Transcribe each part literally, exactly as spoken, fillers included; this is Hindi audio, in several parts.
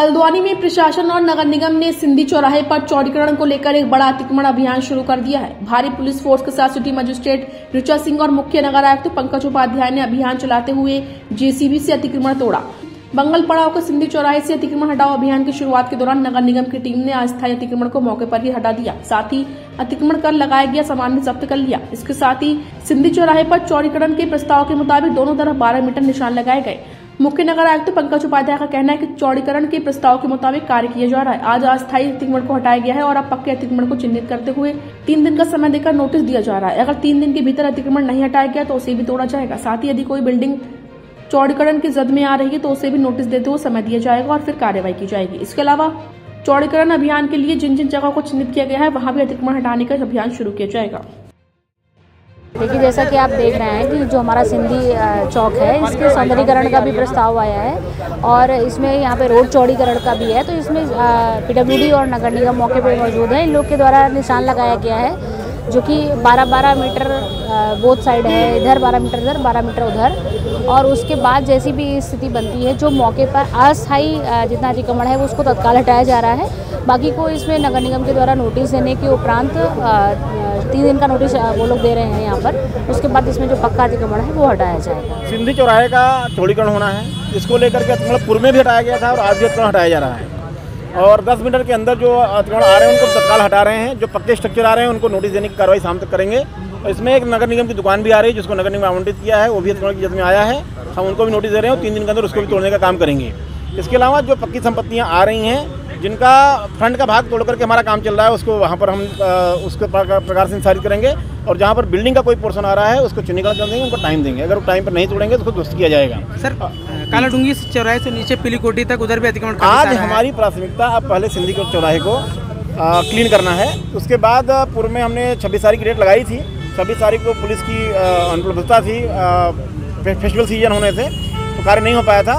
हल्द्वानी में प्रशासन और नगर निगम ने सिंधी चौराहे पर चौड़ीकरण को लेकर एक बड़ा अतिक्रमण अभियान शुरू कर दिया है। भारी पुलिस फोर्स के साथ सिटी मजिस्ट्रेट ऋचा सिंह और मुख्य नगर आयुक्त पंकज उपाध्याय ने अभियान चलाते हुए जेसीबी से अतिक्रमण तोड़ा। बंगल पड़ाव के सिंधी चौराहे से अतिक्रमण हटाओ अभियान की शुरुआत के दौरान नगर निगम की टीम ने अस्थायी अतिक्रमण को मौके पर ही हटा दिया, साथ ही अतिक्रमण कर लगाया गया सामान भी जब्त कर लिया। इसके साथ ही सिंधी चौराहे पर चौड़ीकरण के प्रस्ताव के मुताबिक दोनों तरफ बारह मीटर निशान लगाए गए। मुख्य नगर आयुक्त पंकज उपाध्याय का कहना है कि चौड़ीकरण के प्रस्ताव के मुताबिक कार्य किया जा रहा है। आज अस्थायी अतिक्रमण को हटाया गया है और अब पक्के अतिक्रमण को चिन्हित करते हुए तीन दिन का समय देकर नोटिस दिया जा रहा है। अगर तीन दिन के भीतर अतिक्रमण नहीं हटाया गया तो उसे भी तोड़ा जाएगा। साथ ही यदि कोई बिल्डिंग चौड़ीकरण की जद में आ रही है तो उसे भी नोटिस देते हुए समय दिया जाएगा और फिर कार्रवाई की जाएगी। इसके अलावा चौड़ीकरण अभियान के लिए जिन जिन जगहों को चिन्हित किया गया है वहां भी अतिक्रमण हटाने का अभियान शुरू किया जाएगा। देखिए, जैसा कि आप देख रहे हैं कि जो हमारा सिंधी चौक है इसके सौंदर्यीकरण का भी प्रस्ताव आया है और इसमें यहाँ पे रोड चौड़ीकरण का भी है, तो इसमें पी डब्ल्यू डी और नगर निगम मौके पर मौजूद है। इन लोग के द्वारा निशान लगाया गया है जो कि बारह बारह मीटर बोथ साइड है, इधर बारह मीटर इधर बारह मीटर उधर, और उसके बाद जैसी भी स्थिति बनती है जो मौके पर अस्थायी जितना अतिक्रमण है वो उसको तत्काल हटाया जा रहा है। बाकी को इसमें नगर निगम के द्वारा नोटिस देने के उपरांत तीन दिन का नोटिस वो लोग दे रहे हैं यहाँ पर, उसके बाद इसमें जो पक्का अतिक्रमण है वो हटाया जाएगा। सिंधी चौराहे का चौड़ीकरण होना है, इसको लेकर के अतिक्रमण पूर्व में भी हटाया गया था और आज भी अतिक्रमण हटाया जा रहा है और दस मीटर के अंदर जो अतिक्रमण आ रहे हैं उनको तत्काल हटा रहे हैं। जो पक्के स्ट्रक्चर आ रहे हैं उनको नोटिस देने की कार्रवाई शाम तक करेंगे। और इसमें एक नगर निगम की दुकान भी आ रही है जिसको नगर निगम आवंटित किया है, वो भी अतिक्रमण की जद में आया है, हम उनको भी नोटिस दे रहे हैं और तीन दिन के अंदर उसको भी तोड़ने का काम करेंगे। इसके अलावा जो पक्की संपत्तियाँ आ रही हैं जिनका फ्रंट का भाग तोड़ करके हमारा काम चल रहा है उसको वहाँ पर हम उसके प्रकार से इंसारित करेंगे और जहाँ पर बिल्डिंग का कोई पोर्सन आ रहा है उसको चुनने का देंगे, उनको टाइम देंगे। अगर वो टाइम पर नहीं तोड़ेंगे तो उसको दुरुस्त किया जाएगा। सर, काला डूंगी चौराहे से नीचे पीलीकोटी तक उधर भी अतिक्रमण आज हमारी प्राथमिकता अब पहले सिंधी चौराहे को आ, क्लीन करना है। उसके बाद पूर्व में हमने छब्बीस तारीख की डेट लगाई थी, छब्बीस तारीख को पुलिस की अनुपलब्धता थी, फे, फेस्टिवल सीजन होने से तो कार्य नहीं हो पाया था,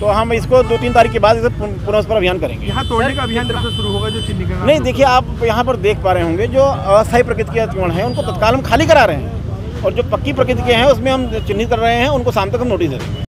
तो हम इसको दो तीन तारीख के बाद पुनः उस पर अभियान करेंगे। यहाँ तोड़ने का अभियान कब से शुरू होगा? जो नहीं, देखिए आप यहाँ पर देख पा रहे होंगे जो अस्थायी प्रकृति के अतिक्रमण है उनको तत्काल हम खाली करा रहे हैं और जो पक्की प्रकृति के हैं उसमें हम चिन्हित कर रहे हैं, उनको शाम तक हम नोटिस देंगे।